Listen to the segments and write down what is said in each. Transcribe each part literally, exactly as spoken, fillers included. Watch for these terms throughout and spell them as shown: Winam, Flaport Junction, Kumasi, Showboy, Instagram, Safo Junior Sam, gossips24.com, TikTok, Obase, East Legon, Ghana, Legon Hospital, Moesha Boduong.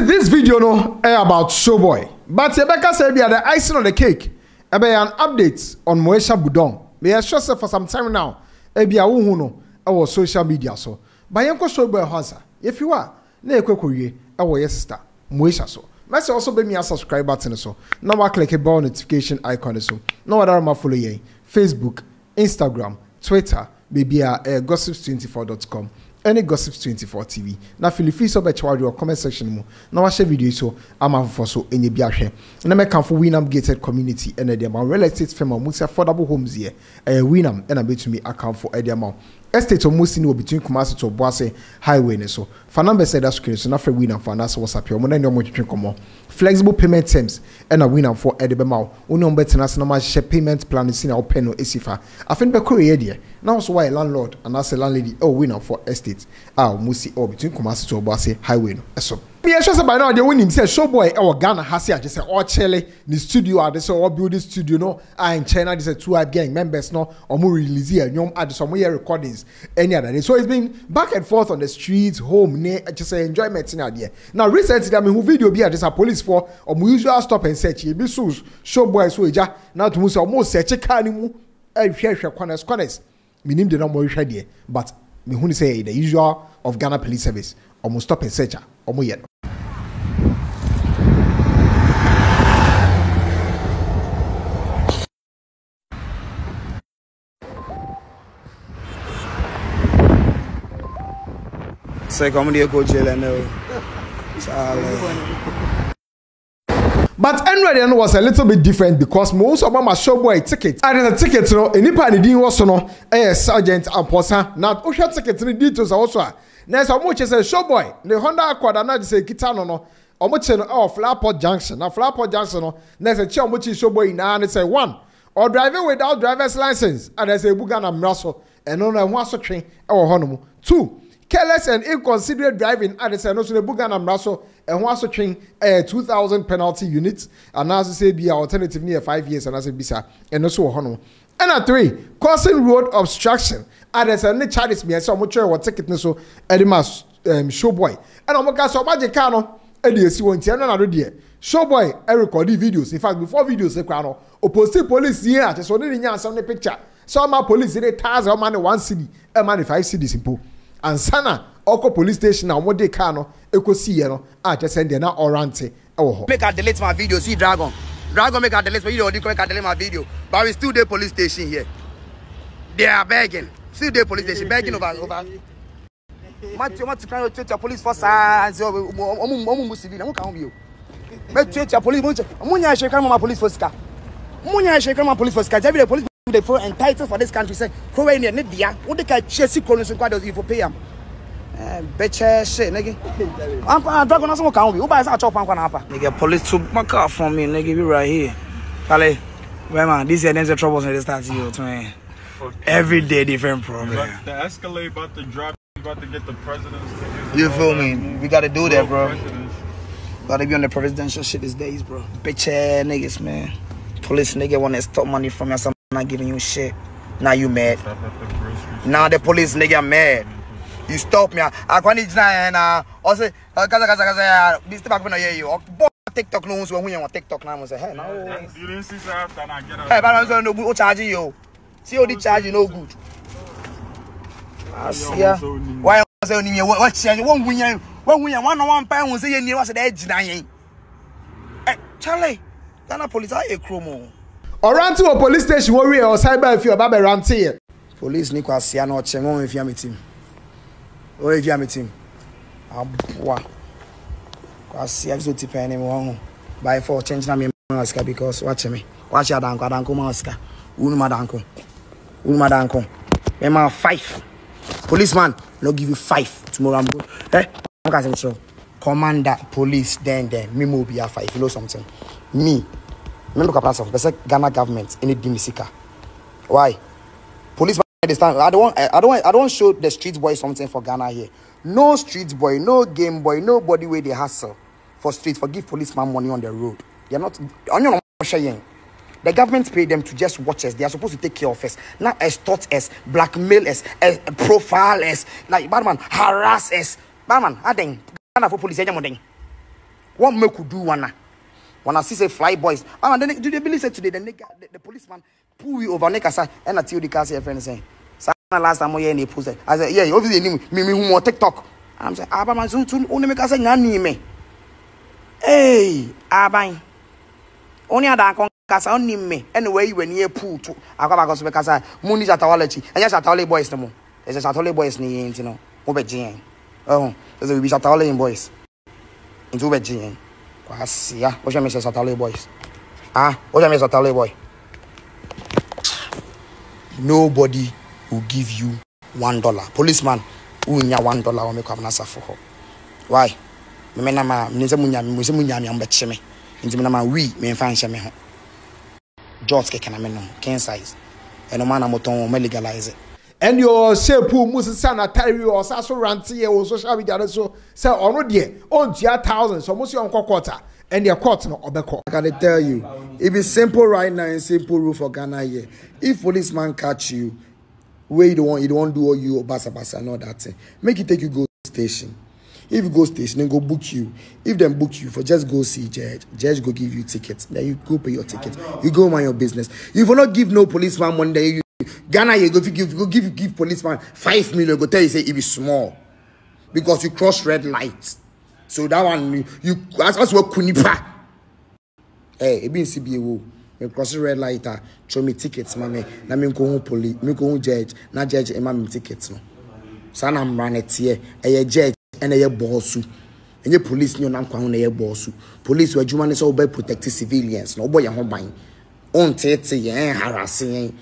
this video no eh, about Showboy. But Rebecca said we are the icing on the cake. Eh, be an update on Moesha Boduong. We have shown for some time now. Eh, be a who no our social media so. But yanko Showboy Hansa. If you are, ne kwekwe our yes sister Moesha so. Must also be me a subscribe button so. Now I click a bell notification icon so. Now I don't follow you. Facebook, Instagram, Twitter, baby uh, uh, gossips twenty four dot com. Any Gossips twenty four T V. Now, feel free to watch your comment section. Now, I share video so I'm out for so any biashare. Now, I come for Winam gated community and the amount real estate firm of most affordable homes here. Winam and I bet to me account for the amount estate almost in between Kumasi to Obase highway. So, for numbers said that screen so not for Winam for us was up here. When I know what you drink more flexible payment terms and a Winam for Edebema. Only on better as normal share payment plan is in our pen or Esifa. I think the Korea idea now is why a landlord and as a landlady oh Winam for estate. Ah, Musi or between Kumasi to Obase highway. So, be sure by now they win himself. Showboy or Ghana has here just say, oh, Chile, the studio are this or build this studio. No, I in China, this is two hype gang members. No, or more release here, you add some more recordings any other day. So, it's been back and forth on the streets, home, near just say enjoyment in idea. Now, recently, I mean, who video be at this police for or usual stop and search. It be so Showboy so ja now to Musi almost search a canimu. I share corners, corners, meaning the number here, but. Me who say the usual of Ghana police service or must stop and searcher or more yet. Say come to go jail and no. But anyway, was a little bit different because most of them are Showboy tickets. And there's a ticket, you know, any party didn't was no a sergeant and person. Now, official tickets in the details also. Next, how much is a Showboy? The Honda Accord and now they say Kitano, no, how much is Flaport Junction? Now, Flaport Junction, no, next, a chair, how much is Showboy now? And it's a one or driving without driver's license. And there's a Bugana Mrasso and on a one train or Honomu. Two. Careless and inconsiderate driving at the Bugana Mrasso and once to train a two thousand penalty units and as you say be alternative near five years and as a bisa and also honor. And at three, causing road obstruction at the charges me and so much or ticket so Edimas um Showboy. And I'm okay so magic cano and you see one another dear. Showboy I record videos. In fact, before videos the cano or posted police here just on the picture. So my police in a thousand man in one city and man in five cities in pool. And sana, Oko police station now what they can see you know, I just send them now or rante. Oh, make her delete my video, see Dragon. Dragon make her delete my video, you can make her delete my video. But we still the police station here. They are begging. Still the police station, begging over over. Matthew Matthew can treat your police for science. I'm Muslim, I'm can't you. But treat your police, Munya shake my police for ska. Munya shake my police for ska. Every the police they feel entitled for this country say Korea need dia what they catch see colonies in quarters if you pay am eh betcha shit nigga am Dragon aso kan we Obase a chop am kwa na apa nigga police to make up for me nigga we right here kale where man this is the troubles in the start you twin every day different problem but the escalate about the drop about to get the president's tickets you feel me that. We got to do that bro got to be on the presidential shit these days bro betcha niggas man police nigga want to stop money from us. Not giving you shit. Now you mad. Now the police nigga mad. You stop me. I can't even na. Also, kaza kaza kaza. This back when I hear you. TikTok no when we on TikTok now. I say hey. You didn't see that after I get out. Hey, but I'm no good. O charge you. See how the charge you no good. Asia. Why you say you what change? One win you. One win you. One on one pay. One say you never say that jinaye. Hey, Charlie. Ghana police are a chromo. Or run to a police station worry or cyber if you're about ranty. Police Nico Siano Chemo if you meet him. Or if you meet him. Abwa. Quasia so tip anymore. By four change na me mask because watch me. Watch your danko, danko mask. Unuma danko. Unuma danko. Mema five. Policeman, no give you five. Tomorrow I'm good. Eh? I'm going to commander, police, then, then. Me will be a five. You know something. Me. Remember the capacity of the Ghana government in Dimisika. Why? Police understand. I don't want I don't want I don't show the street boy something for Ghana here. No street boy, no game boy, nobody where they hustle for street for give policeman money on the road. They're not on your sharing. The government pay them to just watch us. They are supposed to take care of us. Not extort us, blackmail us, profile us, like bad man, harass us. Bad man, I think Ghana for police. What make you do wanna? When I see say fly boys, ah, then do they believe say today the nigga, the, the policeman pull you over nigga say, and I tell the car say friend say, last time I hear any post, I say yeah, obviously me me who more TikTok. I'm saying, Abba man, soon soon only make us say nani me. Hey, Abba, only a dark kasa only me. Anyway, when you pull to, I come back and say because I money just tawalechi, and just tawale boys no more. It's just tawale boys ni enti no. Obejien. Oh, it's we be just tawale boys. Into obejien. Kwasi ah, oje me say tawale boys. Ah, oje me say tawale boy. Nobody will give you one dollar. Policeman, who nya one dollar will make you for her. Why? Me na ma, me nse munya, me nse munya mi ambeche me. Nse na ma we me infanshe me ho. Just ke kana me no, king size. E no man na moton we legalize it. And your shape who must stand at Terry or Sasso Ranty or social media so say ono de, on tia thousands, so must you on quarter. And your court no obeko. I can tell you, if it's simple right now and simple rule for Ghana here. If policeman catch you, where you don't want, you don't want to do all you basa basa and all that thing. Make it take you go station. If you go station, then go book you. If them book you for just go see judge, judge go give you tickets. Then you go pay your ticket. You go mind your business. You will not give no policeman one day. You, Ghana, you go if you give go give give policeman five million. Go tell you say it is small because you cross red lights. So that one you as as what kunipa. Hey, it be in C B A. Me cross red light, show me tickets, mami. Na me go home police, me go home judge. Na judge, e ma me tickets no. Sana am run it here. E judge, e na ye bossu. E ye police ni onam kwa ho na ye bossu. Police we juma ni so be protect civilians. No boy ya ho ban. On tete ye harassing.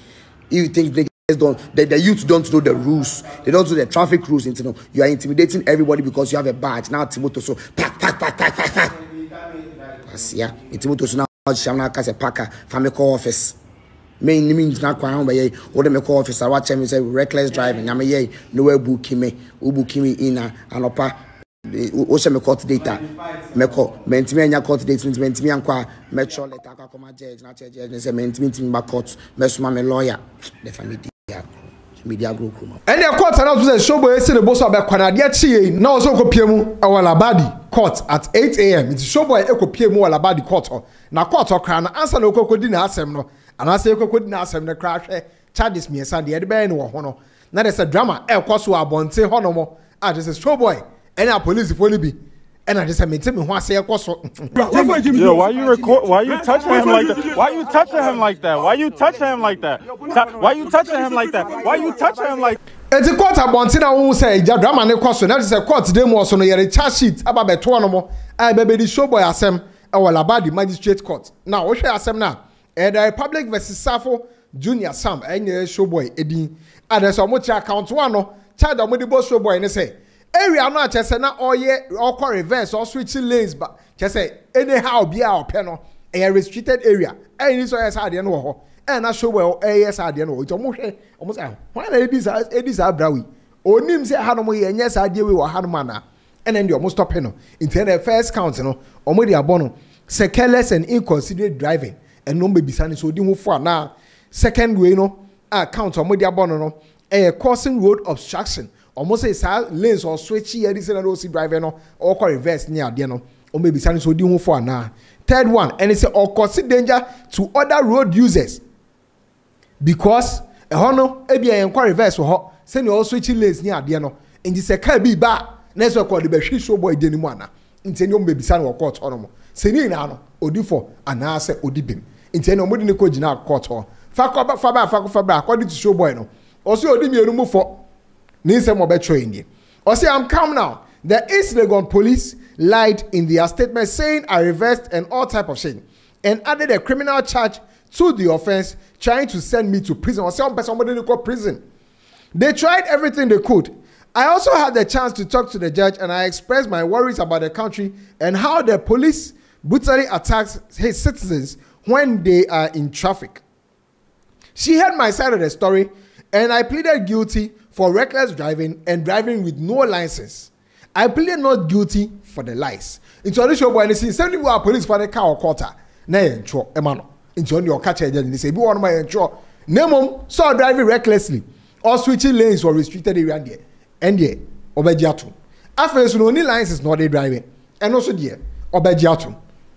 You think they don't the, the youth don't know the rules. They don't know the traffic rules. You know, you are intimidating everybody because you have a badge. Now Timoto so pack pack pack pack pack pack. Asia, Timoto so now. Shamna Casa Packer, family office. Main means not quite on by ye, or the office. I watch him say reckless driving. I'm a ye, no way bookime, ubukimi in a anopa, ocean court data, Meko, Mentimania court dates, Mentimianqua, Metro, let Taka come a judge, not a judge, and say Mentimin by courts, Messman, lawyer, the family media group. And their courts announced that Showboy is in the boss of Bakwanadia, now so Copiemu, our Labadi. Court at eight A M It's Showboy Eko P M all about the court. Now court or crown answer no cocoa didn't ask him no. And I say cocoa didn't ask him the crash. Charges me and Sandy Edbay and Wahono. Now there's a drama. El Cosu Abonte Honomo. I just a Showboy. And our police if only be. And I just said, maintain why say Cosu. Yo, why you record? Why you touching him like that? Why you touching him like that? Why you touching him like that? Why you touching him like that? Why you touching him like that? It's a court about it. I won't say drama and question. That is a court demo. Also, no, you're a charge sheet about the tournament. I baby the Showboy Assem. I will about the magistrate court. Now, what should I say now? The Republic versus Safo Junior Sam and the Showboy Eddie. And there's so much account one. Child of the boss Showboy and they say, area not just now all year or reverse or switching lanes, but just say anyhow be our panel a restricted area. And this is how they know. And I show well, yes, I didn't know. It's almost almost out. Why are these are these are brawy? Or names say Hanomoy and yes, I deal with Hanomana. And then you almost stop panel. Into the first council, or maybe a bono. Say careless and inconsiderate driving. And no baby son is holding for now. Second way, no, I count or maybe a bono. A causing road obstruction. Almost a lanes or switchy Edison and O C driver, no, or reverse near Diano. Or maybe son is holding for now. Third one, and it's or causing danger to other road users. Because a honor, a be a inquiry verse for her, send you all switching lanes near Diano, and this a can be back. Next, we call the Beshi Showboy Denimana. Intendum baby son or court honor. Seninano, Odifo, and I said Odibim. Intendum wouldn't the coach in our court or Facoba Faba Facofaba, according to Showboy. No, or see Odimio remove for Ninsem or Betrain. Or say, I'm calm now. The East Legon police lied in their statement saying I reversed and all type of shit and added a criminal charge to the offense, trying to send me to prison or some person somebody call prison. They tried everything they could. I also had the chance to talk to the judge and I expressed my worries about the country and how the police brutally attacks his citizens when they are in traffic. She heard my side of the story and I pleaded guilty for reckless driving and driving with no license. I pleaded not guilty for the lies. It's on the show, but see, seventy people are police for the car or quarter. Nay, true, Emmanuel. Into your catcher, and they say, be one of my intro. Nemo saw driving recklessly or switching lanes or restricted area there. And there, Obejiatu. After this, only lines is not a driving. And also, dear, obejiatum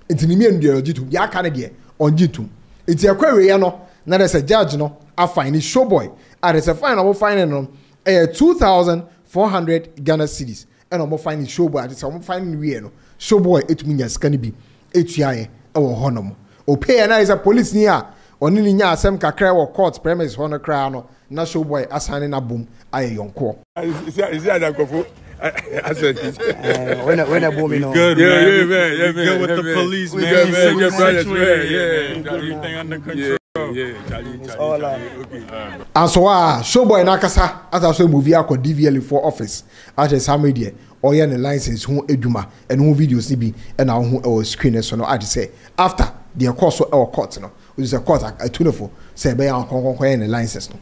intinimi enduology to ya kanage onjitum inti ekwewe ya no na there's a judge no afine Showboy and there's a fine about finding no eh two thousand four hundred Ghana cedis and omo finding Showboy and some finding we no Showboy etumi scan bi etuaye e wo honom opay na is a police near oni ninya asem kakra wo court premise hono kra no na Showboy asane na bom aye yonko is is ada kofo I said, uh, when, when I boom, you know. Good, yeah, man. Yeah, man. Yeah, man. Good with yeah, the man. Police, man. Yeah, man. Your brother's way. Yeah, got everything under control. Yeah, Charlie, Charlie, Charlie. Okay. And so, ah, Showboy Nakasa, as I saw movie, I could D V L for office. I just have media or yeah, the license who eduma and who videos nibi and now who our screeners. So, no, I just say after the course of our court, no, which is a court at twenty-four, say, by our Hong license, no.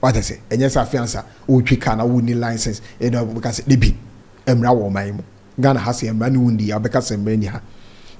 What I say, and yes, I fianza, would pick and I would need license, and I because they be Emraw, my Ghana has a man woundy, I because I'm many.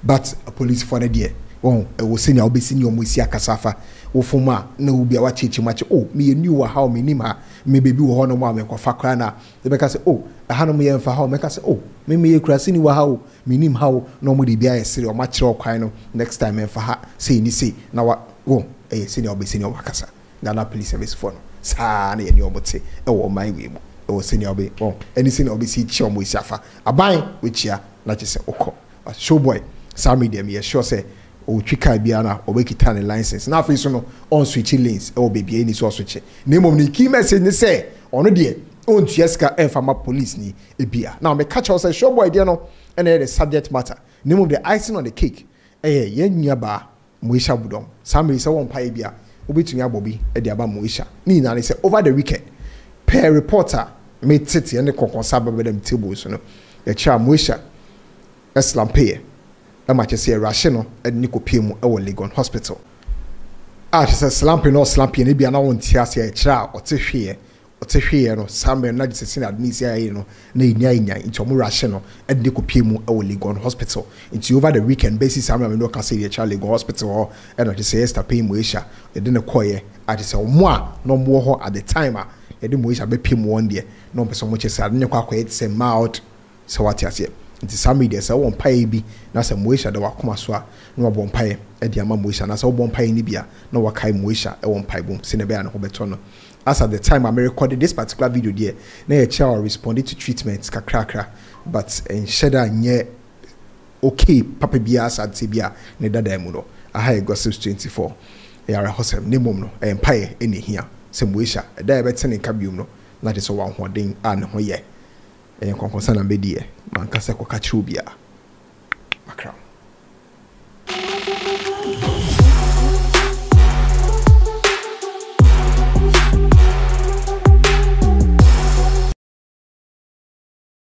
But a police for the dear. Oh, I was saying I'll be seeing your Moesia Casafa, or for ma, no, be our teacher much. Oh, me and you were how many ma, maybe you were honor mamma or Fakrana, the because oh, a hanomia for how make us oh, maybe you crassing you how, meaning how normally be a serial match or kind next time and for her saying you see now what oh, a senior be senior Wakasa, Ghana police service phone. Sani and your botte, oh, my way, oh, senior be, oh, anything of the sea chum we suffer. A bind which ya, not just a oko. A Showboy, Sammy, dear me, sure say, oh, Chica Biana, or Wakitan license. Now, face on on switching lanes, oh, baby, any so switch. Name of the key message, they say, on a dear, own Jessica and from a police knee, a beer. Now, me catch us a Showboy, dear no, and then the subject matter. Name of the icing on the cake, eh, yen nyaba, Moesha Boduong. Sammy is a one pie beer. Obi to me, Bobby, at the Abamoisha. Nina, they said over the weekend. Pair reporter made Titty and the Concon Sabbath with them tables, you know. A child Moesha, a slampier, a match is a rational at Nicopimo or Legon Hospital. Ah, she says slamping or slamping, maybe an own tias here, a child or Tiffy or Tiffy or Samuel, not just seen at Misia, you know, Nina into more rational at Nicopimo or Legon Hospital. Into over the weekend, basis Samuel no can say a child Legon Hospital or and I just say, Esther Pay Moesha. It didn't acquire at his own moi, no more at the time. It didn't wish I be him one day. No person much as I didn't quite say mouth. So what I say, it is some media, so I won't pay be. That's a Moesha that will come as well. No one pay at the Amam Moesha, and I saw one pay in Libya. No one kind Moesha, I won't pay boom, Sinebea and Hobertono. As at the time I recorded this particular video, dear, nay, a child responded to treatments, kakrakra, but in Shedda, yet okay, Papa Bias and Tibia, Neda Demuno. I hired Gossips twenty-four. They are a horse, Nimum, a empire, any here. Some wisher, a diabetes and cabum, not just one hoarding and hoye. And concern and be dear, Mancasa Cacubia. Macram.